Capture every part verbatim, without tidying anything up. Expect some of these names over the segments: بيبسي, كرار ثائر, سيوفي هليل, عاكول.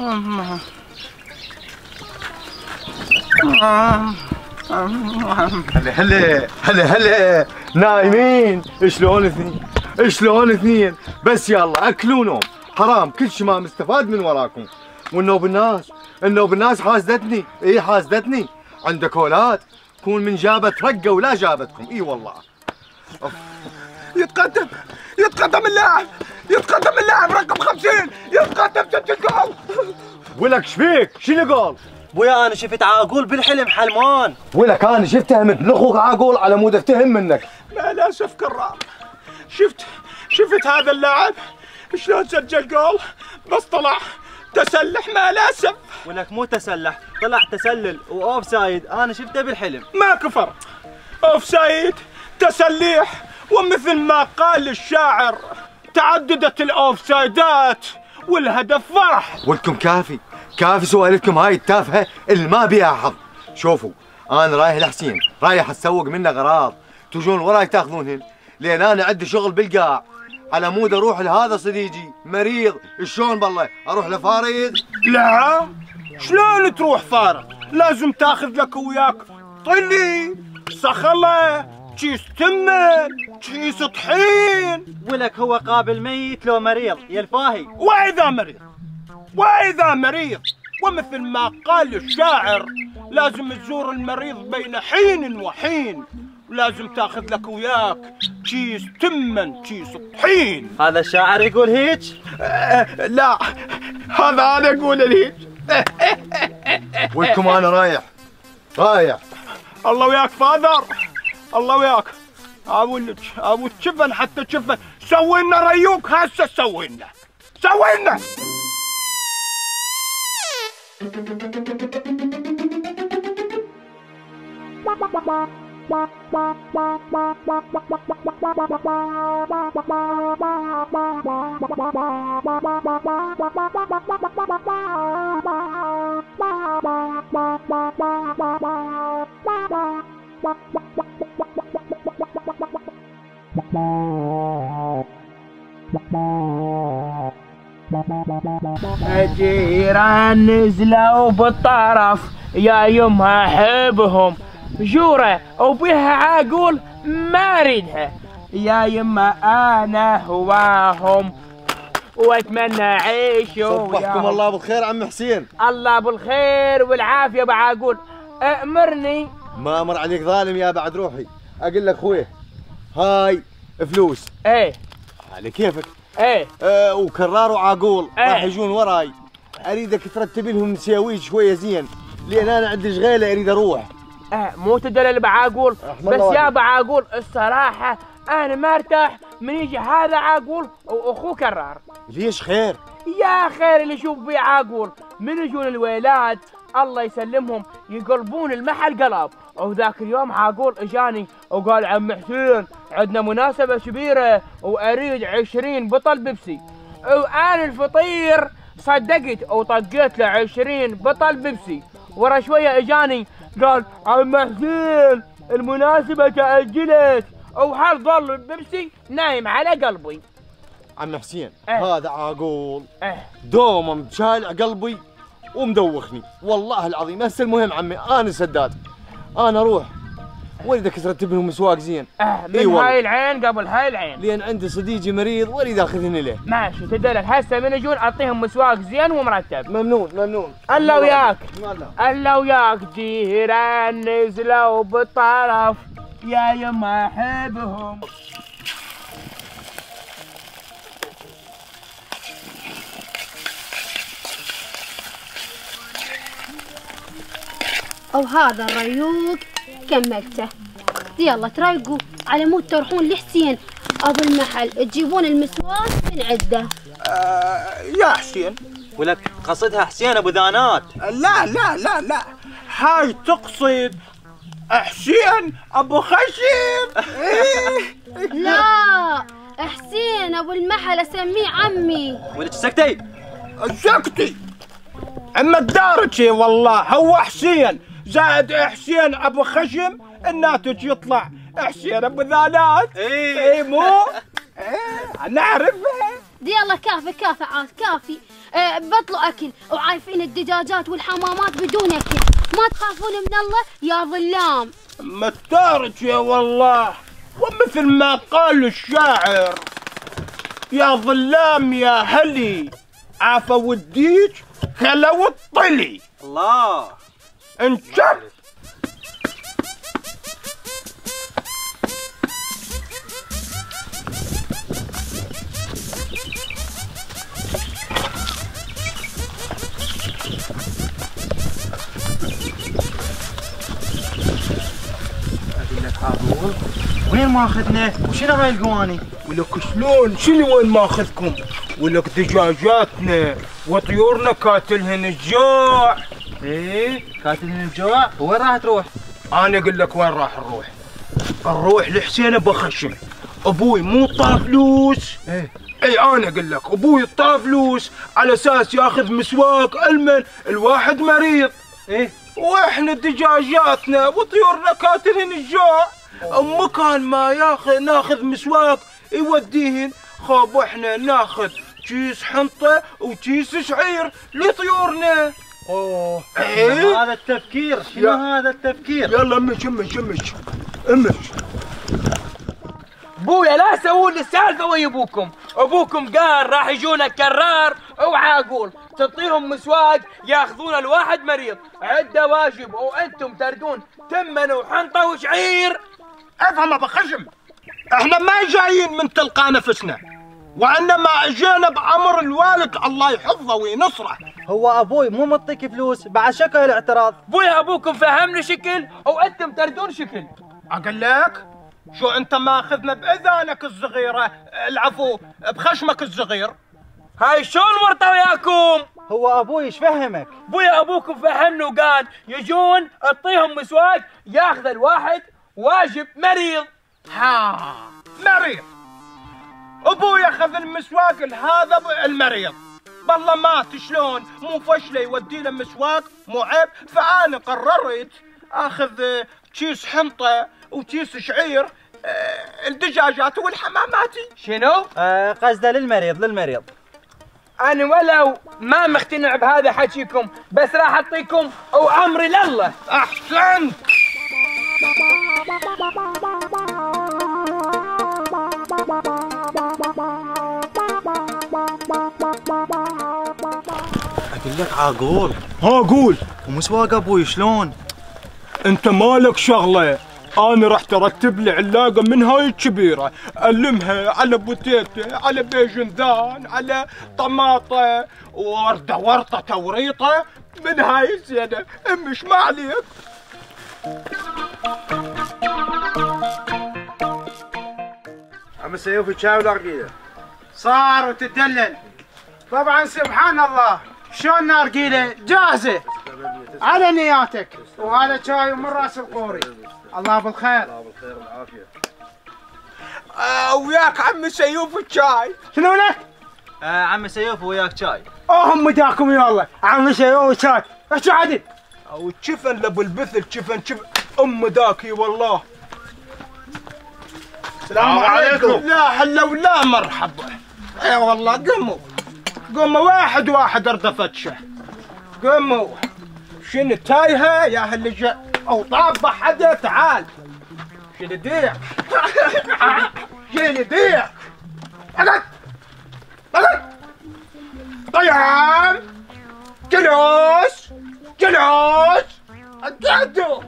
هلا هلا هلا هلا نايمين؟ شلون اثنين؟ شلون اثنين؟ بس يلا اكلوا نوم، حرام كل شيء ما مستفاد من وراكم. والنوب الناس، النوب الناس حاسدتني، اي حاسدتني، عندك اولاد، كون من جابت رقه ولا جابتكم، اي والله. أوف. يتقدم يتقدم اللاعب، يتقدم اللاعب رقم خمسين، يتقدم سجل جول. ولك شفيك؟ شنو قال؟ ويا انا شفت عاقول بالحلم حلمان. ولك انا شفت اهمت لاخوك عاقول على مود افتهم منك. لا للاسف كرار، شفت شفت هذا اللاعب شلون سجل جول، بس طلع تسلح مع الاسف. ولك مو تسلح، طلع تسلل واوف سايد، انا شفته بالحلم. ما كفر، اوف سايد تسليح، ومثل ما قال الشاعر تعددت الاوف سايدات والهدف فرح. ولكم كافي كافي سؤالتكم هاي التافهه اللي ما بيها حظ. شوفوا انا رايح لحسين، رايح اتسوق منه غراض، تجون وراي تاخذونهن، لان انا عندي شغل بالقاع، على مود اروح لهذا صديقي مريض. شلون بالله اروح لفاريد؟ لا شلون تروح فارغ؟ لازم تاخذ لك وياك طلي، صخله، كيس تمر، كيس طحين. ولك هو قابل ميت لو مريض يا الفاهي. واذا مريض، واذا مريض، ومثل ما قال الشاعر لازم تزور المريض بين حين وحين، ولازم تاخذ لك وياك كيس تمن، كيس طحين. هذا الشاعر يقول هيك؟ أه لا، هذا انا اقول هيك. ولكم انا رايح، رايح الله وياك فاذر، الله وياك. اقول لك شفن حتى شفن، سوي لنا ريوك هسه، سوي لنا سوي لنا. الجيران نزلوا بالطرف، يا يمها حبهم جورة وبيها عاقول ما ردها، يا يما انا هواهم واتمنى عيشوا. صبحكم الله بالخير عم حسين. الله بالخير والعافية ابو عاقول. امرني. ما امر عليك ظالم يا بعد روحي. اقول لك خوي، هاي فلوس. ايه على كيفك. ايه أه وكرار وعاقول ايه راح يجون وراي، اريدك ترتب لهم مساويك شويه زين، لان انا عندي شغاله اريد اروح. اه مو تدلل بعاقول، بس يا بعاقول الصراحه انا ما ارتاح من يجي هذا عاقول واخوه كرار. ليش خير؟ يا خير اللي يشوف بيه عاقول، من يجون الولاد الله يسلمهم يقلبون المحل قلب. وذاك اليوم عاقول اجاني وقال عم حسين عندنا مناسبه كبيره واريد عشرين بطل بيبسي، وانا الفطير صدقت وطقيت له عشرين بطل بيبسي. ورا شويه اجاني قال عم حسين المناسبه تاجلت، وحال ظل البيبسي نايم على قلبي. عم حسين أه. هذا عاقول أه. دوما مشالع قلبي ومدوخني والله العظيم. هسه المهم عمي انا سداد، انا اروح واريدك ترتب لهم مسواق زين. اه من هاي العين قبل هاي العين، لان عندي صديقي مريض واريد اخذهن له. ماشي تدلك هسه من يجون اعطيهم مسواق زين ومرتب. ممنون ممنون. الله وياك الله وياك. جيران نزلوا بالطرف، يا يما احبهم. أو هذا الريوق كملته. يلا ترايقوا على مود تروحون لحسين أبو المحل تجيبون المسواك من عده. آه يا حسين. ولك قصدها حسين أبو ذانات. لا لا لا لا، هاي تقصد حسين أبو خشب. لا حسين أبو المحل أسميه عمي. ولك سكتي سكتي أما الدارج. والله هو حسين زائد حسين ابو خشم، الناتج يطلع حسين ابو ذانات. اي مو؟ ايه نعرفها. يلا كافي كافي عاد كافي. أه بطلوا اكل وعايفين الدجاجات والحمامات بدون اكل، ما تخافون من الله يا ظلام. متارك يا والله، ومثل ما قال الشاعر يا ظلام يا هلي عفوا الديج خلوا الطلي. الله انشب. وين ماخذنا؟ وشنو هاي القواني؟ ولك شلون شنو وين ماخذكم؟ ولك دجاجاتنا وطيورنا كاتلهن الجوع. ايه كاتلهن الجوع؟ وين راح تروح؟ انا اقول لك وين راح نروح. نروح لحسين بخشم. ابوي مو طاف فلوس. ايه اي انا اقول لك ابوي طاف فلوس على اساس ياخذ مسواك المن الواحد مريض. ايه واحنا دجاجاتنا وطيورنا كاتلهن الجوع. مكان ما ياخذ ناخذ مسواك يوديهن خاب، احنا ناخذ كيس حنطه وكيس شعير لطيورنا. اوه ايه؟ هذا التفكير، شنو هذا التفكير؟ يلا امش امش امش امش. بويا لا تسوون لي السالفه ويا ابوكم، ابوكم قال راح يجونا كرار وعاقول، تعطيهم مسواق ياخذون الواحد مريض، عنده واجب وانتم تردون تمن وحنطه وشعير. افهم ابو خشم، احنا ما جايين من تلقى نفسنا، وانما اجينا بامر الوالد الله يحفظه وينصره. هو ابوي مو معطيك فلوس بعد شكل الاعتراض. بويا ابوكم فهمني شكل وانتم تردون شكل. اقول لك شو انت ماخذنا باذانك الصغيره، العفو بخشمك الصغير. هاي شو المرطه وياكم؟ هو ابوي ايش فهمك؟ بويا ابوكم فهمني وقال يجون اعطيهم مسواك ياخذ الواحد واجب مريض. ها مريض، ابوي اخذ المسواك لهذا المريض بالله مات شلون، مو فشله يودي له مسواك مو عيب، فانا قررت اخذ كيس حنطه وكيس شعير الدجاجات والحمامات. شنو؟ آه قصده للمريض للمريض. انا ولو ما مقتنع بهذا حكيكم بس راح اعطيكم وامري لله. احسنت. اقول لك عاقول. ها قول. ومسواق ابوي شلون؟ انت مالك شغله، انا راح ترتب لي علاقه من هاي الكبيره، المها على بوتيته، على باذنجان، على طماطه، ورده ورطه توريطه من هاي الزينه، امش ما عليك. عم سيوفي شاو الارجيله صار وتدلل. طبعا سبحان الله شلون الارجيله جاهزه على نياتك، وهذا شاي ومن راس القوري. الله بالخير. الله بالخير والعافيه. وياك عم سيوفي شاي. شنو لك؟ آه عم سيوفي وياك شاي. اوهم مداكم يا الله، عم سيوفي شاي، ايش عدل؟ او تشفن لابو البثل تشفن تشفن ام داكي والله. السلام عليكم. عليكم. لا حلا ولا مرحبا. اي والله قموا قموا واحد واحد ارضى فتشه. قموا شنو تايهه يا هاللي او طابه حدا تعال. شنو ديك؟ شنو ديك؟ اقعد اقعد. طيب جلوس جلوس اقعدوا.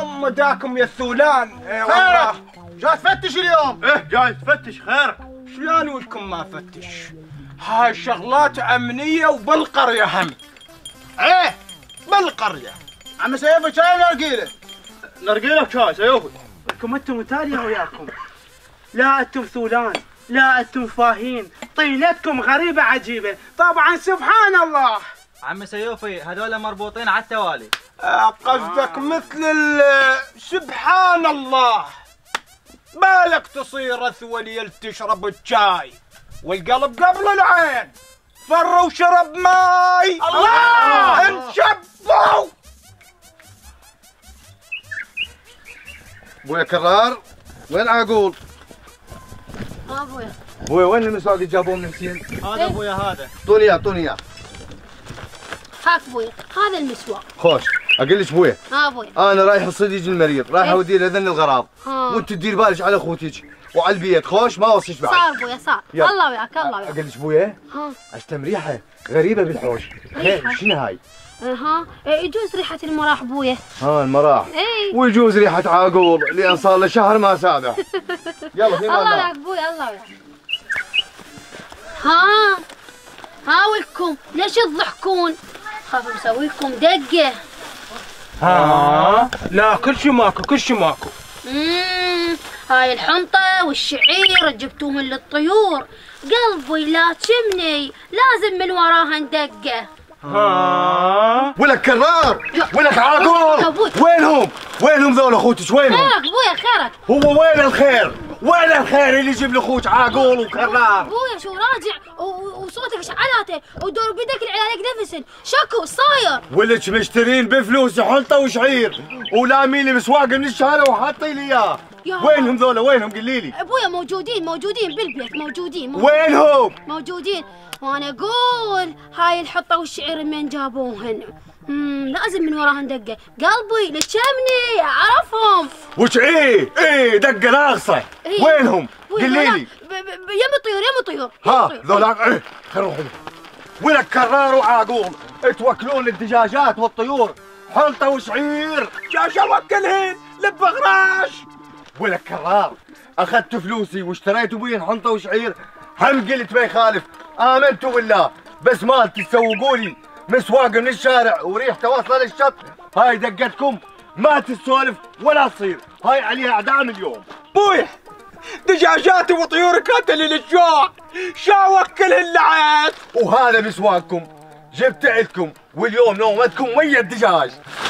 اما داكم يا الثولان. اي والله. جاي تفتش اليوم؟ ايه جاي تفتش خيرك. شلون ولكم ما فتش؟ هاي شغلات امنيه وبالقريه هم. ايه بالقريه. عم سيوفي شاي نرقيله. نرقيله شاي سيوفي. ولكم انتم تاليه وياكم. لا انتم ثولان، لا انتم فاهين، طينتكم غريبه عجيبه، طبعا سبحان الله. عم سيوفي هذول مربوطين على التوالي. آه قصدك آه. مثل سبحان الله. بالك تصير اثوليل تشرب الشاي والقلب قبل العين فر وشرب ماي. الله انشبوا. بويا كرار وين عقول؟ ما ابويا. ابويا وين المسواق اللي جابوه من حسين؟ هذا ابويا هذا. اعطوني اياه اعطوني اياه. هاك ابويا هذا المسواق. خوش اقول لك ابويا. ها ابويا. انا رايح الصديق المريض، رايح اوديه لاذن الغراب. وانت تدير بالك على اخوتك وعلى البيت، خوش ما اوصيك بعد. صار ابويا صار. الله وياك الله وياك. اقول لك ابويا. ها. اشتم ريحه غريبه بالحوش. خير شنو هاي؟ اها يجوز ريحة المراح بويه. ها المراح. اي ويجوز ريحة عاقول لأن صار له شهر ما سابح. يلا في الله يعافيك بويه الله يعافيك. ها ها ولكم ليش تضحكون؟ خافوا مسوي لكم دقة. ها لا كل شي ماكو كل شي ماكو. اممم هاي الحنطة والشعير جبتوهم للطيور. قلبي لا تشمني لازم من وراها ندقة. ها ولك كرار ولك عاقول وينهم؟ وينهم ذول اخوتك وينهم؟ خيرك ابويا خيرك. هو وين الخير؟ وين الخير اللي يجيب لاخوك عاقول وكرار؟ ابويا شو راجع وصوتك شعلاته ودور بيدك العيال يقدفسن شكو صاير؟ ولك مشترين بفلوس حلطه وشعير ولامين لي مسواق من الشارع وحاطي لي اياه. وينهم ذولا وينهم قلي لي؟ ابويا موجودين موجودين بالبيت موجودين, موجودين. وينهم؟ موجودين وانا اقول هاي الحطه والشعير من جابوهن؟ امم لازم من وراهن دقه، قلبي لتشمني اعرفهم. وش ايه؟ ايه دقه لا اقصى. إيه؟ وينهم؟ قلي لي. يم الطيور يم الطيور. ها ذولاك ايه خلينا نروح ولك كرار وعاقول توكلون للدجاجات والطيور حلطه وشعير جاش اوكلهن لبغراش. ولك كرار اخذت فلوسي واشتريت ابوي حنطه وشعير هم قلت ما يخالف امنتوا بالله بس ما تسوقوا لي مسواق من الشارع وريحته واصله للشط. هاي دقتكم ما تسولف ولا تصير هاي عليها اعدام اليوم. بويح دجاجاتي وطيوري قتلي للجوع شا وكلهن لعيت. وهذا مسواقكم جبت عندكم واليوم نومتكم ميه دجاج.